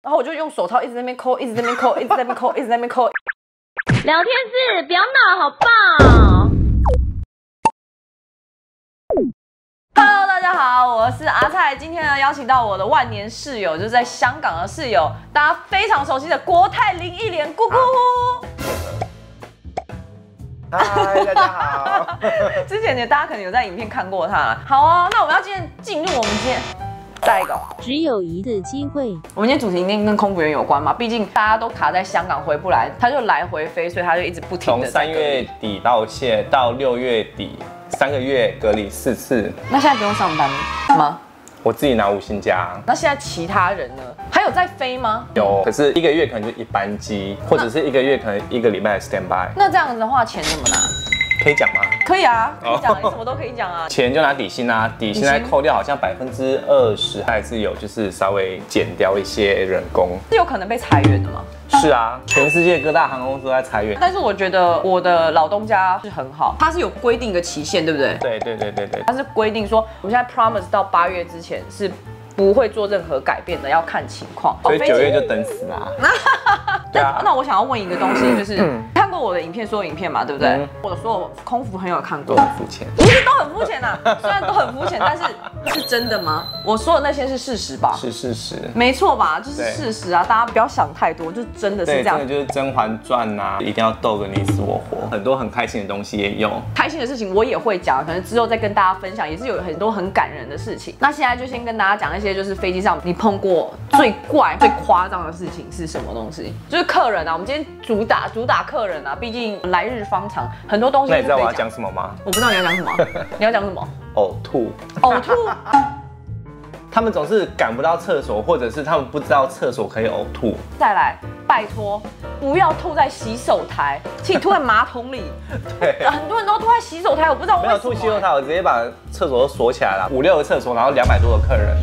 然后我就用手套一直在那边抠，一直在那边抠，一直在那边抠，一直在那边抠。聊天室不要闹，好棒！ Hello， 大家好，我是阿蔡。今天呢，邀请到我的万年室友，就是在香港的室友，大家非常熟悉的国泰林忆莲姑姑。嗨，大家好。之前呢，大家可能有在影片看过她了。好哦，那我们要进入我们今天。 再一个，只有一次机会。我们今天主题一定跟空服员有关嘛，毕竟大家都卡在香港回不来，他就来回飞，所以他就一直不停的。从3月底道歉到6月底，3个月隔离4次。那现在不用上班吗？我自己拿5薪假。那现在其他人呢？还有在飞吗？有，可是1个月可能就1班机，或者是1个月可能1个礼拜 standby。那这样子的话，钱怎么拿？ 可以讲吗？可以啊，可以讲，你什么都可以讲啊。钱就拿底薪啊，底薪来扣掉，好像20%还是有，就是稍微减掉一些人工。是有可能被裁员的吗？是啊，全世界各大航空公司都在裁员。但是我觉得我的老东家是很好，他是有规定一个期限，对不对？对，他是规定说，我们现在 promise 到8月之前是。 不会做任何改变的，要看情况。所以9月就等死啦。那我想要问一个东西，就是看过我的影片，所有影片嘛，对不对？我所有空服很有看过。都很肤浅。不是都很肤浅呐，虽然都很肤浅，但是是真的吗？我说的那些是事实吧？是事实。没错吧？就是事实啊，大家不要想太多，就真的是这样。对，就是《甄嬛传》啊，一定要斗个你死我活，很多很开心的东西也有。开心的事情我也会讲，可能之后再跟大家分享，也是有很多很感人的事情。那现在就先跟大家讲一些。 就是飞机上你碰过最怪、最夸张的事情是什么东西？就是客人啊，我们今天主打客人啊，毕竟来日方长，很多东西。那你知道我要讲什么吗？我不知道你要讲什么，你要讲什么？呕吐，呕吐。他们总是赶不到厕所，或者是他们不知道厕所可以呕吐。再来，拜托，不要吐在洗手台，请吐在马桶里。对，很多人都吐在洗手台，我不知道为什么。没有吐洗手台，我直接把厕所都锁起来了，5、6个厕所，然后200多个客人。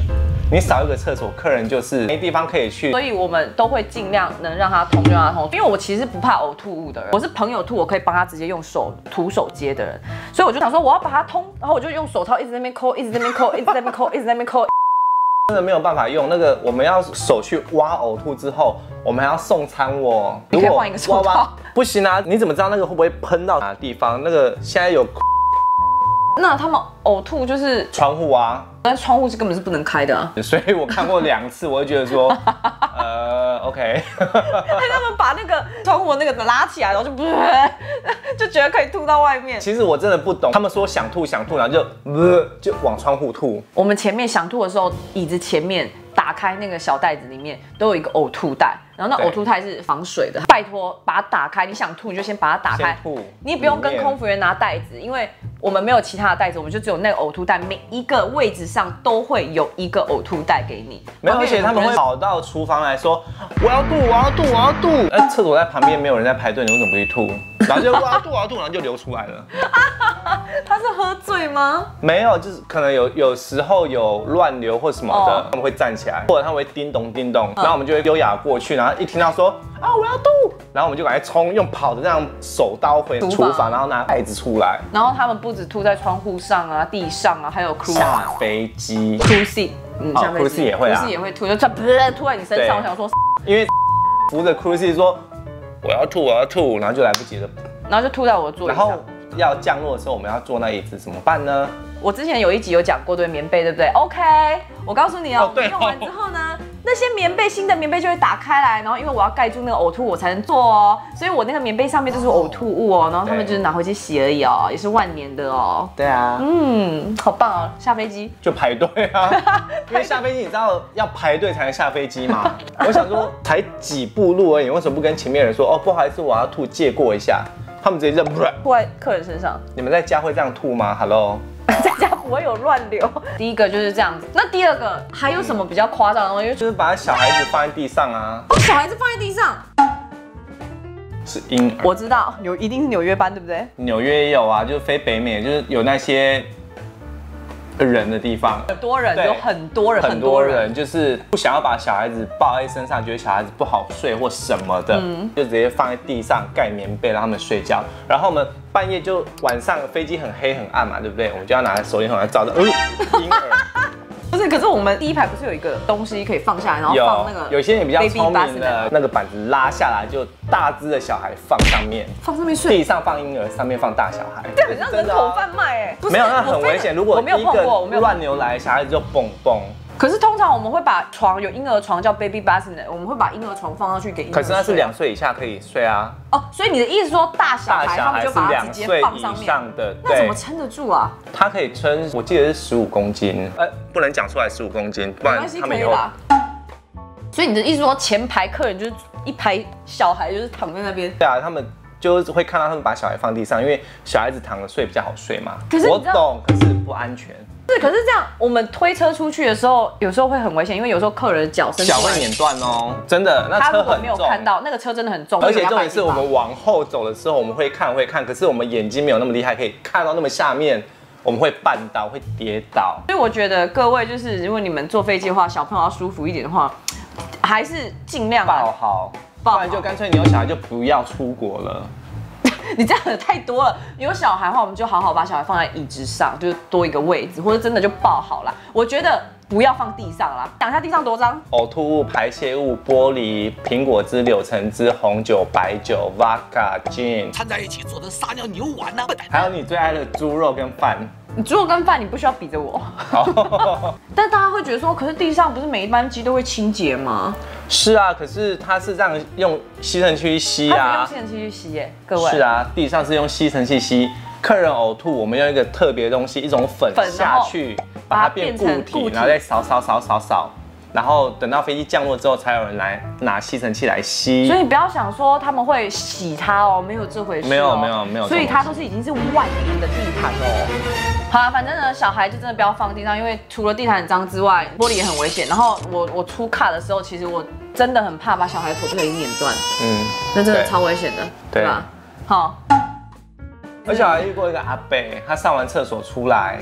你少一个厕所，客人就是没地方可以去，所以我们都会尽量能让他通就让他通。因为我其实不怕呕吐物的人，我是朋友吐，我可以帮他直接用手徒手接的人，所以我就想说我要把它通，然后我就用手套一直在那边抠，一直在那边抠，一直在那边抠，一直在那边抠。真的没有办法用那个，我们要手去挖呕吐之后，我们还要送餐哦。你可以换一个手套，不行啊！你怎么知道那个会不会喷到哪个地方？那个现在有。 那他们呕吐就是窗户啊，但窗户是根本是不能开的啊，所以我看过2次，我就觉得说，OK， 他们把那个窗户那个拉起来，然后就不是，就觉得可以吐到外面。其实我真的不懂，他们说想吐，然后就往窗户吐。我们前面想吐的时候，椅子前面打开那个小袋子里面都有一个呕吐袋。 然后那呕吐袋是防水的，拜托把它打开。你想吐你就先把它打开，你也不用跟空服员拿袋子，因为我们没有其他的袋子，我们就只有那个呕吐袋，每一个位置上都会有一个呕吐袋给你。没有，而且他们会跑到厨房来说：“我要吐。”哎，厕所在旁边没有人在排队，你为什么不去吐？然后就我要吐，然后就流出来了。他是喝醉吗？没有，就是可能有时候有乱流或什么的，他们会站起来，或者他们会叮咚，然后我们就会优雅过去，然后。 然后一听到说啊我要吐，然后我们就赶快冲，用跑的这样手刀回厨房，然后拿袋子出来。然后他们不止吐在窗户上啊、地上啊，还有下飞机、cruise， 下飞机也会啊 ，cruise 也会吐，就吐在你身上。我想说，因为扶着 cruise 说我要吐，然后就来不及了，然后就吐在我的座椅上。然后要降落的时候，我们要坐那椅子怎么办呢？我之前有一集有讲过对棉被，对不对 ？OK， 我告诉你哦，我们用完之后呢。 那些棉被，新的棉被就会打开来，然后因为我要盖住那个呕吐，我才能做哦。所以我那个棉被上面就是呕吐物哦，然后他们就是拿回去洗而已哦，也是万年的哦。对啊，嗯，好棒哦！下飞机就排队啊，因为下飞机你知道要排队才能下飞机嘛。我想说才几步路而已，为什么不跟前面人说哦？不好意思，我要吐，借过一下。他们直接吐在客人身上。你们在家会这样吐吗 ？Hello。 在家不会有乱流。第一个就是这样子，那第二个还有什么比较夸张的东西？就是把小孩子放在地上啊。哦，小孩子放在地上，是婴儿。我知道，一定是纽约班，对不对？纽约也有啊，就是飞北美，就是有那些人的地方，很多人，有很多人，就是不想要把小孩子抱在身上，觉得小孩子不好睡或什么的，就直接放在地上盖棉被让他们睡觉，然后我们。 半夜就晚上飞机很黑很暗嘛，对不对？我们就要拿手电筒来照着婴儿，不是是，可是我们第一排不是有一个东西可以放下来，然后放那个？有些人比较聪明的，那个板子拉下来就大只的小孩放上面，睡。地上放婴儿，上面放大小孩。这很像人口贩卖哎。没有，那很危险。如果一个乱牛奶，小孩子就蹦蹦。 可是通常我们会把床有婴儿床叫 baby bassinet， 我们会把婴儿床放上去给婴儿睡。可是那是2岁以下可以睡啊。哦，所以你的意思说大小孩他们就把它直接放上面的，那怎么撑得住啊？它可以撑，我记得是15公斤，不能讲出来15公斤，不然他们以后。所以你的意思说前排客人就是一排小孩就是躺在那边。对啊，他们就是会看到他们把小孩放地上，因为小孩子躺着睡比较好睡嘛。可是我懂，可是不安全。 是，可是这样，我们推车出去的时候，有时候会很危险，因为有时候客人脚会碾断哦，真的。那车很重，他没有看到那个车真的很重，而且重点是我们往后走的时候，我们会看，可是我们眼睛没有那么厉害，可以看到那么下面，我们会绊倒，会跌倒。所以我觉得各位就是，如果你们坐飞机的话，小朋友要舒服一点的话，还是尽量抱好，不然就干脆你有小孩就不要出国了。 你这样的太多了。有小孩的话，我们就好好把小孩放在椅子上，就是多一个位置，或者真的就抱好了。我觉得不要放地上啦，想一下地上多脏。呕吐物、排泄物、玻璃、苹果汁、柳橙汁、红酒、白酒、vodka、gin 掺在一起做成撒尿牛丸呢、啊。还有你最爱的猪肉跟饭。猪肉跟饭你不需要比着我。但大家会觉得说，可是地上不是每一班机都会清洁吗？ 是啊，可是它是这样用吸尘器吸啊，它不用吸尘器去吸耶，各位。是啊，地上是用吸尘器吸，客人呕吐，我们用一个特别的东西，一种粉下去，把它变固体，然后再扫，然后等到飞机降落之后，才有人来拿吸尘器来吸。所以你不要想说他们会洗它哦，没有这回事，没有。所以它都是已经是万年的地毯哦。 好啦，反正呢，小孩就真的不要放地上，因为除了地毯很脏之外，玻璃也很危险。然后我出卡的时候，其实我真的很怕把小孩的头不小心碾断，那真的超危险的，对吧？好。而且我还遇过一个阿伯，他上完厕所出来，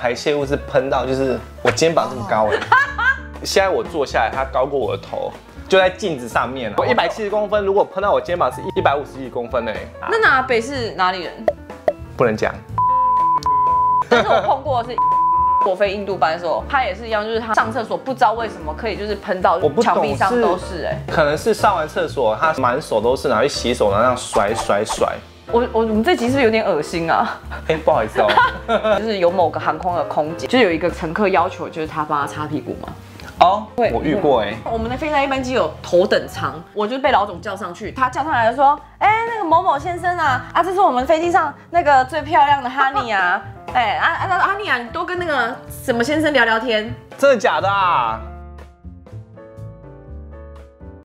排泄物是喷到，就是我肩膀这么高哎，现在我坐下来，他高过我的头。 就在镜子上面，我170公分，如果碰到我肩膀是151公分哎。那阿北是哪里人？不能讲。但是我碰过的是，我飞印度班的时候，他也是一样，就是他上厕所不知道为什么可以就是喷到墙壁上都是哎，可能是上完厕所他满手都是，然后去洗手，然后这样甩。我们这集是不是有点恶心啊？哎，不好意思哦，就是有某个航空的空姐，就有一个乘客要求，就是他帮他擦屁股嘛。 哦，对，我遇过哎。我们的飞来一班机有头等舱，我就被老总叫上去，他叫上来就说，哎，那个某某先生啊，这是我们飞机上那个最漂亮的哈尼啊，哎，哈尼啊，你多跟那个什么先生聊聊天，真的假的啊？